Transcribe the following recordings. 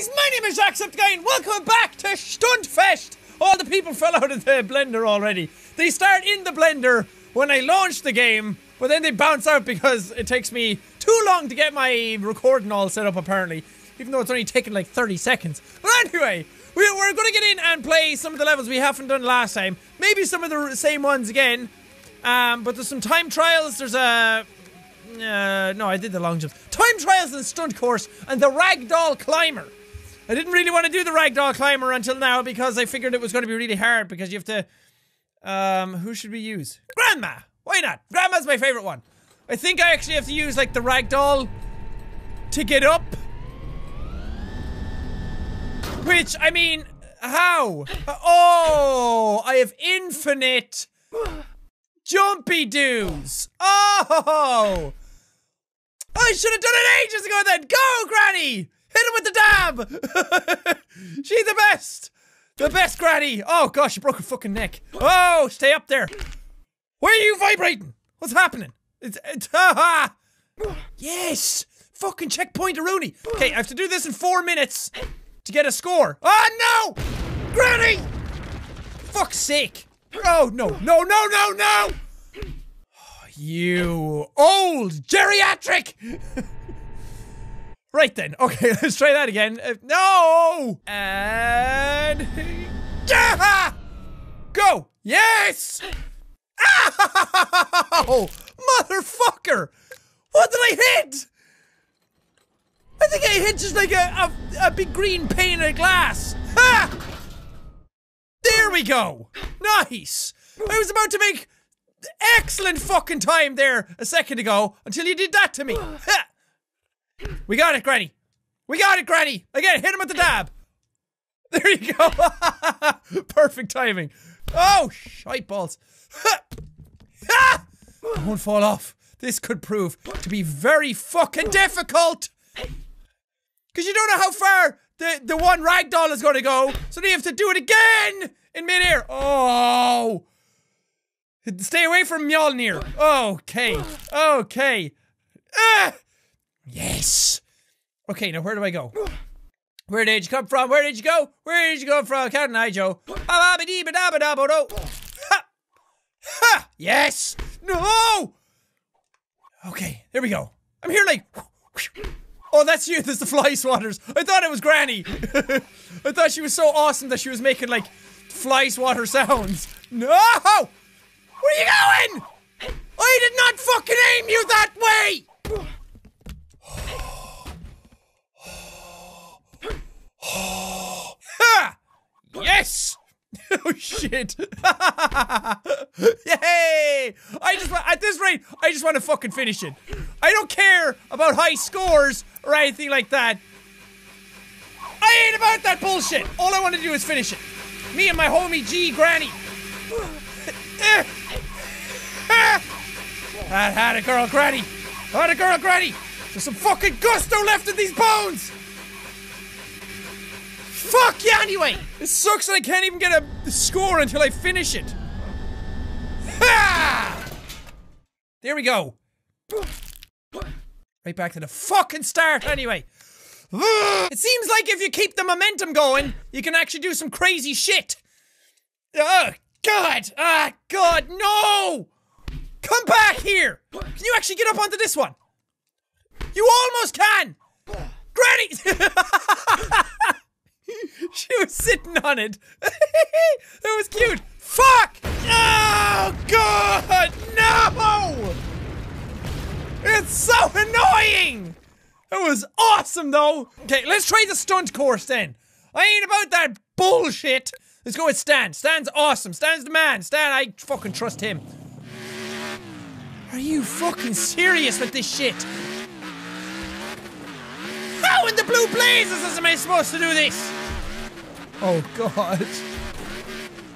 guys, my name is Jacksepticeye and welcome back to Stuntfest! All the people fell out of the blender already. They start in the blender when I launch the game, but then they bounce out because it takes me too long to get my recording all set up apparently. Even though it's only taken like 30 seconds. But anyway, we're gonna get in and play some of the levels we haven't done last time. Maybe some of the same ones again. But there's some time trials, there's a... no, I did the long jumps. Time trials and stunt course and the ragdoll climber. I didn't really want to do the ragdoll climber until now because I figured it was going to be really hard because you have to... who should we use? Grandma! Why not? Grandma's my favorite one. I think I actually have to use, like, the ragdoll to get up. Which, I mean, how? Oh, I have infinite... jumpy doos. Oh! I should have done it ages ago then! Go, Granny! Hit him with the dab! She's the best! The best Granny! Oh gosh, she broke her fucking neck. Oh, stay up there! Why are you vibrating? What's happening? It's ha ha! Yes! Fucking checkpoint a Rooney! Okay, I have to do this in 4 minutes to get a score. Oh no! Granny! Fuck's sake! Oh no, no, no, no, no! You old geriatric! Right then, okay, let's try that again. No! And... yeah! Go! Yes! Ow! Motherfucker! What did I hit? I think I hit just like a big green pane of glass. Ha! There we go! Nice! I was about to make... excellent fucking time there a second ago until you did that to me. Ha. We got it, Granny. We got it, Granny. Again, hit him with the dab. There you go. Perfect timing. Oh, shite balls. Ha. Ha. I won't fall off. This could prove to be very fucking difficult. Because you don't know how far the one ragdoll is going to go. So they have to do it again in midair. Oh. Stay away from Mjolnir. Okay. Okay. Yes. Okay, now where do I go? Where did you come from? Where did you go? Where did you go from? Cat and I, Joe. Ha! Ha! Yes! No! Okay, there we go. I'm here like... oh, that's you. There's the fly swatters. I thought it was Granny. I thought she was so awesome that she was making, like, fly swatter sounds. No! Where are you going? I did not fucking aim you that way! Ha! Yes! Oh shit! Yay! At this rate, I just want to fucking finish it. I don't care about high scores or anything like that. I ain't about that bullshit! All I want to do is finish it. Me and my homie G Granny. I had a girl, Granny. I had a girl, Granny. There's some fucking gusto left in these bones. Fuck yeah, anyway. It sucks that I can't even get a score until I finish it. Ha! There we go. Right back to the fucking start, anyway. It seems like if you keep the momentum going, you can actually do some crazy shit. Ugh. God! Ah, God, no! Come back here! Can you actually get up onto this one? You almost can! Granny! She was sitting on it. That was cute. Fuck! Oh, God, no! It's so annoying! That was awesome, though. Okay, let's try the stunt course, then. I ain't about that bullshit. Let's go with Stan. Stan's awesome. Stan's the man. Stan, I fucking trust him. Are you fucking serious with this shit? How in the blue blazes am I supposed to do this? Oh, God.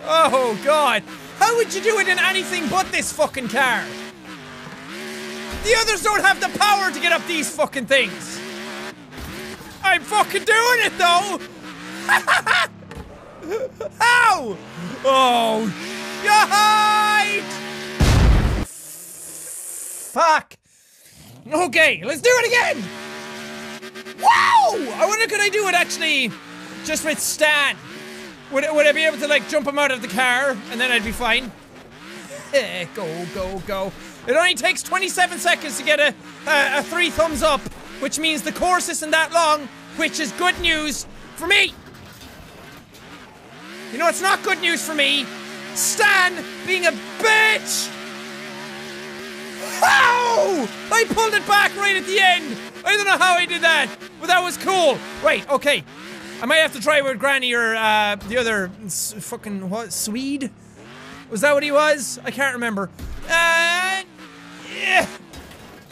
Oh, God. How would you do it in anything but this fucking car? The others don't have the power to get up these fucking things. I'm fucking doing it, though. Ha. How? Oh, shite! Fuck. Okay, let's do it again! Wow! I want wonder could I do it actually just with Stan? Would I be able to like jump him out of the car and then I'd be fine? Go, go, go. It only takes 27 seconds to get a 3 thumbs up, which means the course isn't that long, which is good news for me. You know, it's not good news for me. Stan being a bitch. Ow! I pulled it back right at the end. I don't know how I did that, but that was cool. Right, okay. I might have to try with Granny or the other fucking what? Swede? Was that what he was? I can't remember. Yeah.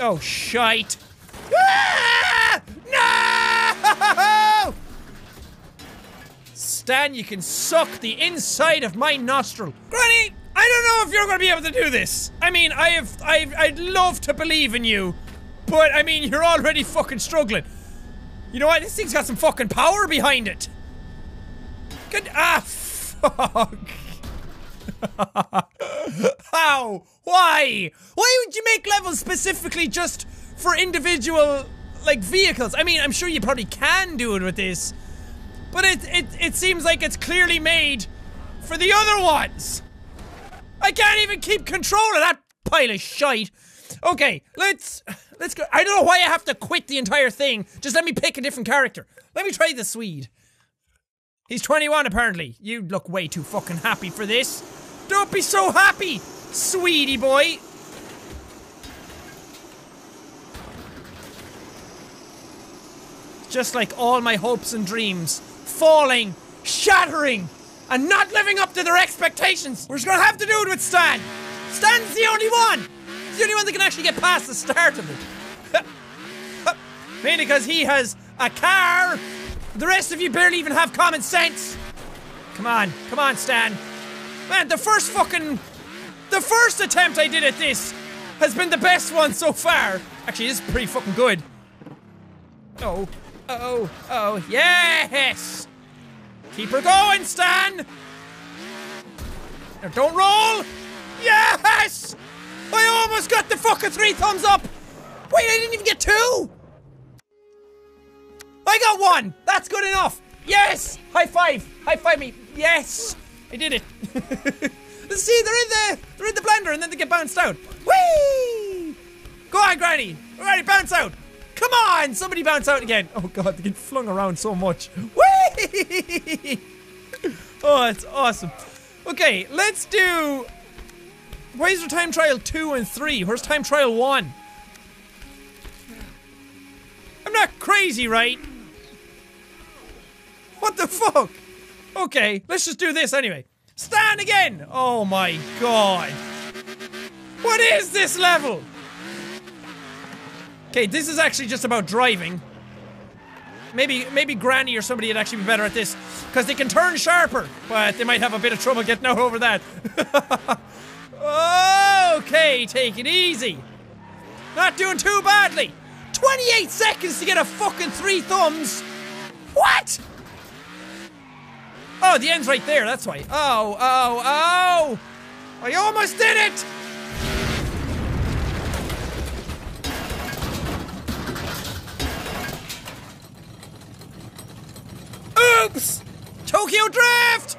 Oh, shite. Ah! No! Stan, you can suck the inside of my nostril. Granny, I don't know if you're gonna be able to do this. I mean, I'd love to believe in you, but I mean, you're already fucking struggling. You know what? This thing's got some fucking power behind it. Good. Ah, fuck. How? Why? Why would you make levels specifically just for individual, like, vehicles? I mean, I'm sure you probably can do it with this, but it seems like it's clearly made for the other ones. I can't even keep control of that pile of shite. Okay, let's go. I don't know why I have to quit the entire thing. Just let me pick a different character. Let me try the Swede. He's 21 apparently. You look way too fucking happy for this. Don't be so happy, Swedey boy. Just like all my hopes and dreams, falling, shattering, and not living up to their expectations. We're just gonna have to do it with Stan. Stan's the only one. He's the only one that can actually get past the start of it. Mainly because he has a car. The rest of you barely even have common sense. Come on, come on, Stan. Man, the first attempt I did at this has been the best one so far. Actually, this is pretty fucking good. Oh, oh, oh, yes! Keep her going, Stan! Now don't roll! Yes! I almost got the fucking 3 thumbs up! Wait, I didn't even get 2! I got 1! That's good enough! Yes! High five! High five me! Yes! I did it! See, they're in the blender and then they get bounced out. Whee! Go on, Granny! Alright, bounce out! Come on! Somebody bounce out again! Oh god, they get flung around so much. Whee! Oh, it's awesome. Okay, let's do... Why is there time trial 2 and 3? Where's time trial 1? I'm not crazy, right? What the fuck? Okay, let's just do this anyway. Stan again! Oh my god. What is this level? Okay, this is actually just about driving. Maybe Granny or somebody would actually be better at this, because they can turn sharper, but they might have a bit of trouble getting out over that. Okay, take it easy. Not doing too badly. 28 seconds to get a fucking 3 thumbs. What? Oh, the end's right there, that's why. Oh, oh, oh! I almost did it! Oops! Tokyo Drift!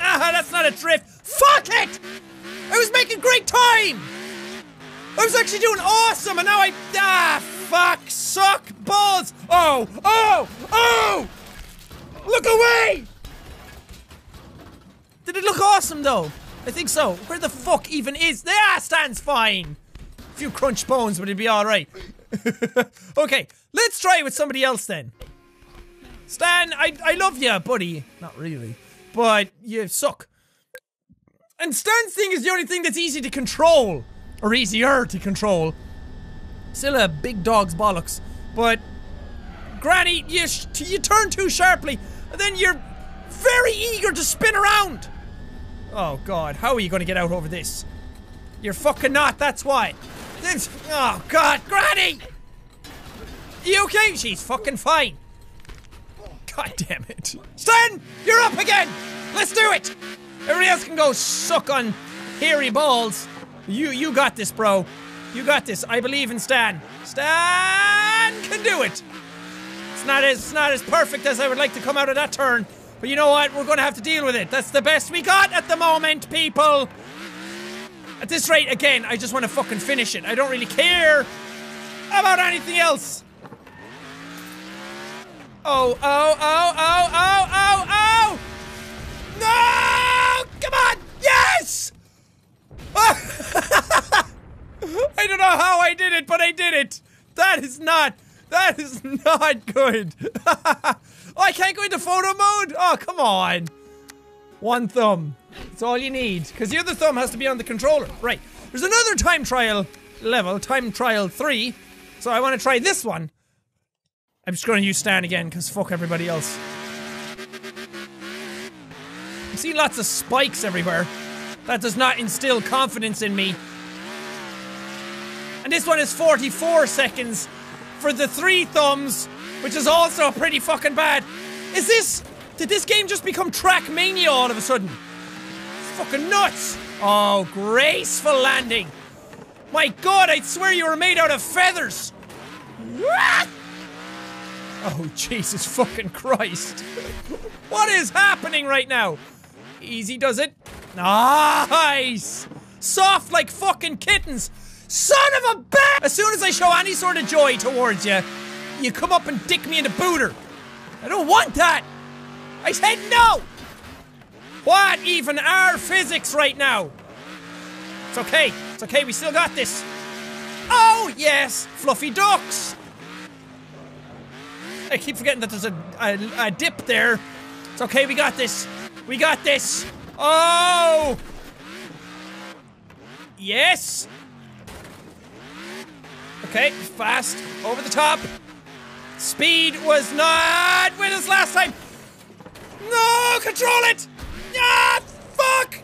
Ah, that's not a drift. Fuck it! I was making great time! I was actually doing awesome and now I... Ah, fuck, suck, balls! Oh, oh, oh! Look away! Did it look awesome though? I think so. Where the fuck even is? There, Stan's fine. A few crunch bones, but it'd be alright. Okay, let's try it with somebody else then. Stan, I love you, buddy. Not really, but you suck. And Stan's thing is the only thing that's easy to control. Or easier to control. Still a big dog's bollocks. But, Granny, you turn too sharply, and then you're very eager to spin around. Oh god, how are you gonna get out over this? You're fucking not, that's why. This, oh god, Granny! You okay? She's fucking fine. God damn it. Stan, you're up again! Let's do it! Everybody else can go suck on hairy balls. You got this, bro. You got this. I believe in Stan. Stan can do it. It's not as perfect as I would like to come out of that turn. But you know what? We're going to have to deal with it. That's the best we got at the moment, people. At this rate, again, I just want to fucking finish it. I don't really care about anything else. Oh, oh, oh, oh, oh, oh, oh! No! Come on! Yes! Oh. I don't know how I did it, but I did it. That is not good. Oh, I can't go into photo mode? Oh, come on. One thumb. That's all you need. Because the other thumb has to be on the controller. Right. There's another time trial level. Time trial 3. So I want to try this one. I'm just going to use Stan again, because fuck everybody else. I see lots of spikes everywhere. That does not instill confidence in me. And this one is 44 seconds for the 3 thumbs, which is also pretty fucking bad. Is this... did this game just become Track Mania all of a sudden? It's fucking nuts! Oh, graceful landing. My god, I swear you were made out of feathers! What? Oh, Jesus fucking Christ. What is happening right now? Easy does it. Nice! Soft like fucking kittens! Son of a bitch! As soon as I show any sort of joy towards you, you come up and dick me in the booter. I don't want that! I said no! What even are physics right now? It's okay. It's okay, we still got this. Oh, yes! Fluffy ducks! I keep forgetting that there's a dip there. It's okay, we got this. We got this. Oh! Yes! Okay, fast. Over the top. Speed was not with us last time. No! Control it! Ah! Fuck!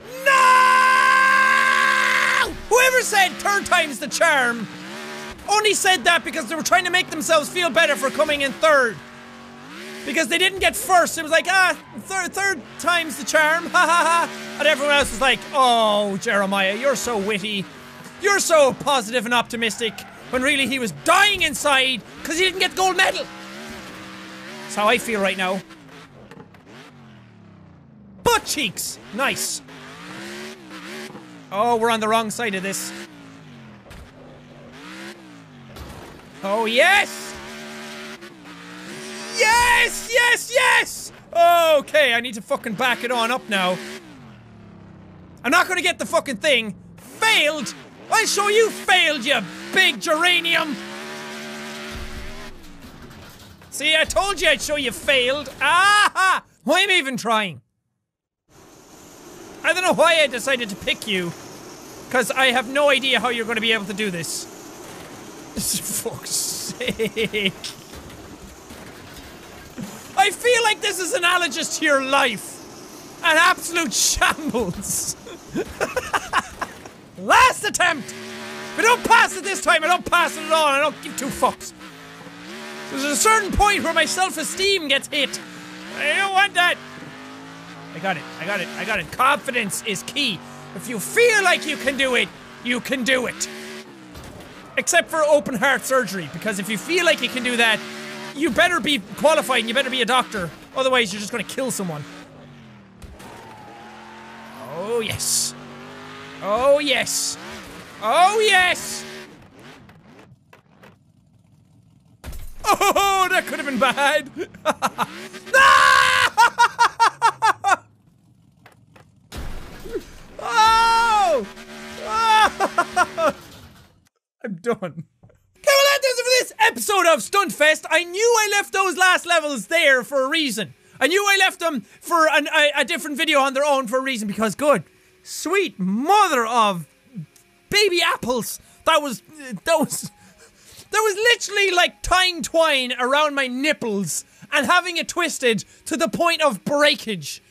No! Whoever said third time's the charm only said that because they were trying to make themselves feel better for coming in third. Because they didn't get first. It was like, ah, third time's the charm. Ha ha ha. And everyone else was like, oh, Jeremiah, you're so witty. You're so positive and optimistic. When really he was dying inside because he didn't get the gold medal. That's how I feel right now. Butt cheeks! Nice. Oh, we're on the wrong side of this. Oh, yes! Yes, yes, yes! Okay, I need to fucking back it on up now. I'm not gonna get the fucking thing. Failed! I'll show you failed, you big geranium! See, I told you I'd show you failed. Aha! Why am I even trying? I don't know why I decided to pick you. Because I have no idea how you're going to be able to do this. Fuck's sake. I feel like this is analogous to your life. An absolute shambles. Last attempt! If I don't pass it this time, I don't pass it at all, I don't give two fucks. There's a certain point where my self-esteem gets hit. I don't want that. I got it, I got it, I got it. Confidence is key. If you feel like you can do it, you can do it. Except for open heart surgery, because if you feel like you can do that, you better be qualified and you better be a doctor. Otherwise, you're just gonna kill someone. Oh, yes. Oh, yes. Oh, yes! Oh, that could have been bad! No! Oh! Oh! I'm done. Okay, well, that does it for this episode of Stuntfest. I knew I left those last levels there for a reason. I knew I left them for a different video on their own for a reason, because good. Sweet mother of... baby apples! That was literally like tying twine around my nipples and having it twisted to the point of breakage.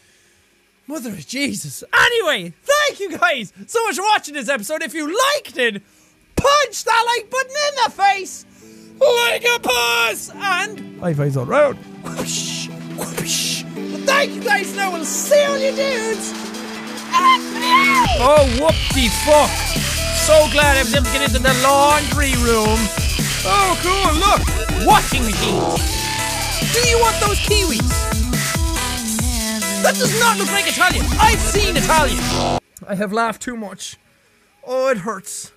Mother of Jesus. Anyway, thank you guys so much for watching this episode. If you liked it, punch that like button in the face! Like a puss! And... high fives all round. Whoosh! Whoosh! Well, thank you guys now, we'll see all you dudes! Oh, whoop-de-fuck! So glad I was able to get into the laundry room. Oh, cool, look! Washing machine! Do you want those kiwis? That does not look like Italian. I've seen Italian. I have laughed too much. Oh, it hurts.